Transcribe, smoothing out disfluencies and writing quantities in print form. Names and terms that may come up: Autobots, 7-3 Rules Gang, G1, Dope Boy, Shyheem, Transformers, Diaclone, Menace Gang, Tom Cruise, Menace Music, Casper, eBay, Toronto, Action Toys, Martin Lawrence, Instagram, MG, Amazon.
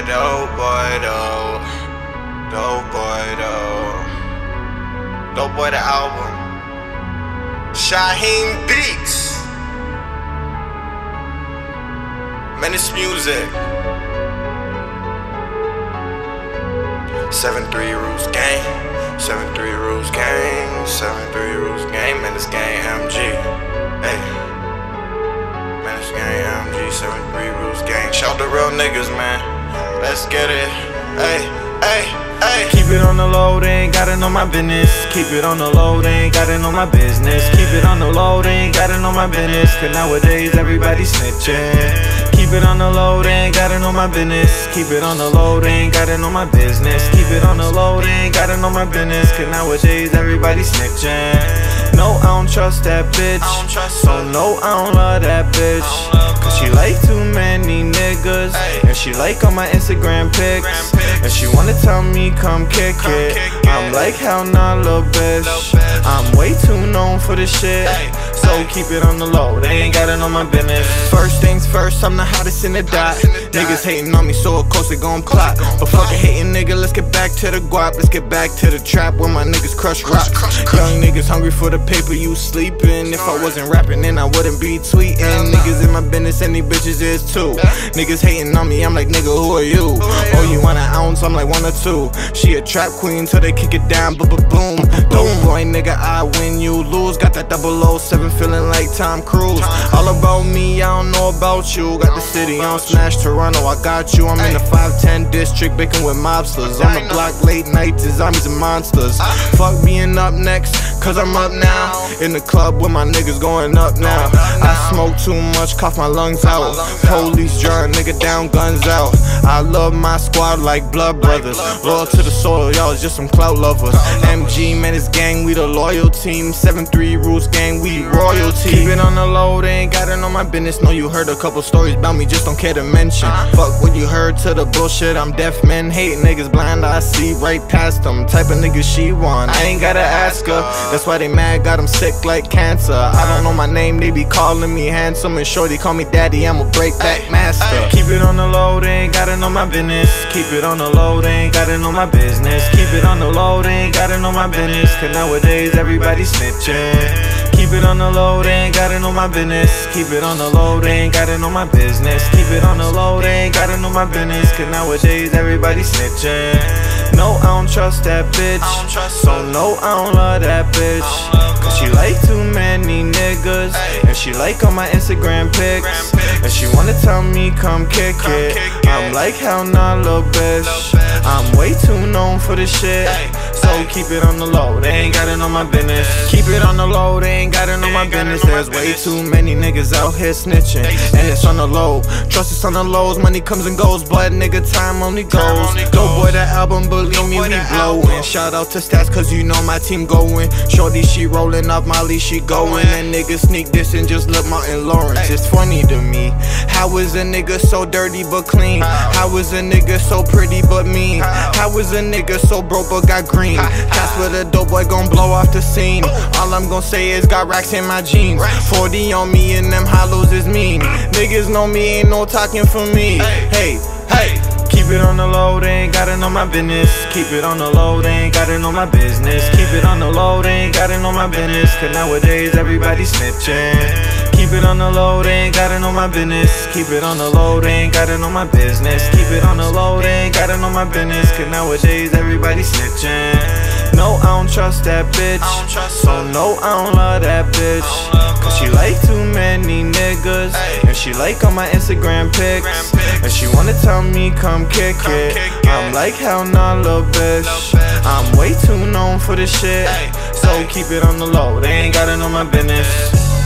said, oh boy, though. Oh boy, though. Oh boy, the album. Shyheem Beats. Menace Music. 7-3 Rules Gang. 7-3 Rules Gang. 7-3 Rules Gang. Menace Gang MG. Hey. Menace Gang MG. 7-3 Rules Gang. Shout the real niggas, man. Let's get it. Hey, hey. Ay. Keep it on the low, they ain't got it on my business. Keep it on the low, they ain't got it on my business. Keep it on the low, they ain't got it on my business. Cause nowadays everybody snitching. Keep it on the low, they ain't got it on my business. Keep it on the low, they ain't got it on my business. Keep it on the low, they ain't got it on my business. Cause nowadays everybody snitching. No, I don't trust that bitch. So no, I don't love that bitch. Cause she like too many niggas. And she like all my Instagram pics. And she wanna tell me come kick it. I'm like hell nah, little bitch. I'm way too known for this shit. So keep it on the low, they ain't got it on my business. First things first, I'm the hottest in the dot. Niggas hating on me, so of course they gon' plot. But fuck a hating nigga, let's get back to the guap. Let's get back to the trap where my niggas crush rocks. Young niggas hungry for the paper, you sleepin'. If I wasn't rapping, then I wouldn't be tweetin'. Niggas in my business and these bitches is too. Niggas hating on me, I'm like nigga, who are you? Oh, you want an ounce, I'm like one or two. She a trap queen till they kick it down, ba-ba-boom. Dope boy, nigga, I win, you lose. Got that 007 feeling like Tom Cruise. All about me, I don't know about you. Got the city on smash, Toronto, I got you. I'm in the 510 district, baking with mobsters. On the block late nights, it's zombies and monsters. Fuck being up next, cause I'm up now. In the club with my niggas going up now. I smoke too much, cough my lungs out. Police drawing nigga down, guns out. I love my squad like blood brothers. Loyal to the soil, y'all is just some clout lovers. MG, Menace Gang, we the loyal team. 7-3 Rules Gang, we royalty. Keep it on the low, they ain't got it on my business. Know you heard a couple stories about me, just don't care to mention. Fuck what you heard to the bullshit, I'm deaf men. Hate niggas blind, I see right past them. Type of nigga she want, I ain't gotta ask her. That's why they mad, got them sick like cancer. I don't know my name, they be calling me handsome. And shorty call me daddy, I'm a break back master. Keep it on the low, they ain't got it on my business. Keep it on the low, they ain't got it on my business. Keep it on the low, they ain't got it on my business. Cause nowadays everybody snitching. Keep it on the low, they ain't got it on my business. Keep it on the low, they ain't got it on my business. Keep it on the low, they ain't got it on my business. Cause nowadays everybody snitching. No, I don't trust that bitch. So no, I don't love that bitch. Cause she like too many niggas. And she like all my Instagram pics. And she wanna tell me come kick it. I'm like hell nah, little bitch. I'm way too known for this shit. So keep it on the low, they ain't got it on my business. Keep it on the low, they ain't got it on my business. There's way too many niggas out here snitching. And it's on the low, trust it's on the lows. Money comes and goes, but nigga time only goes. Dope boy, that album, believe me, we blowin'. Shout out to stats, cause you know my team going. Shorty, she rollin' off Molly, she going. And nigga sneak this and just look Martin Lawrence. It's funny to me, how is a nigga so dirty but clean? How is a nigga so pretty but mean? How is a nigga so broke but got green? Casper the dope boy gon' blow off the scene. All I'm gon' say is got racks in my jeans. 40 on me and them hollows is mean. Niggas know me, ain't no talking for me. Hey, hey. Keep it on the low, they ain't got it on my business. Keep it on the low, they ain't got it on my business. Keep it on the low, they ain't got it on my business. Cause nowadays everybody snitching. Keep it on the low, they ain't got it on my business. Keep it on the low, they ain't got it on my business. Keep it on the low, they ain't got it on my business. Cause nowadays everybody snitching. No, I don't trust that bitch. So no, I don't love that bitch. Cause she like too many niggas. And she like all my Instagram pics. And she wanna tell me come kick it. I'm like hell nah, little bitch. I'm way too known for this shit. So keep it on the low, they ain't got it on my business.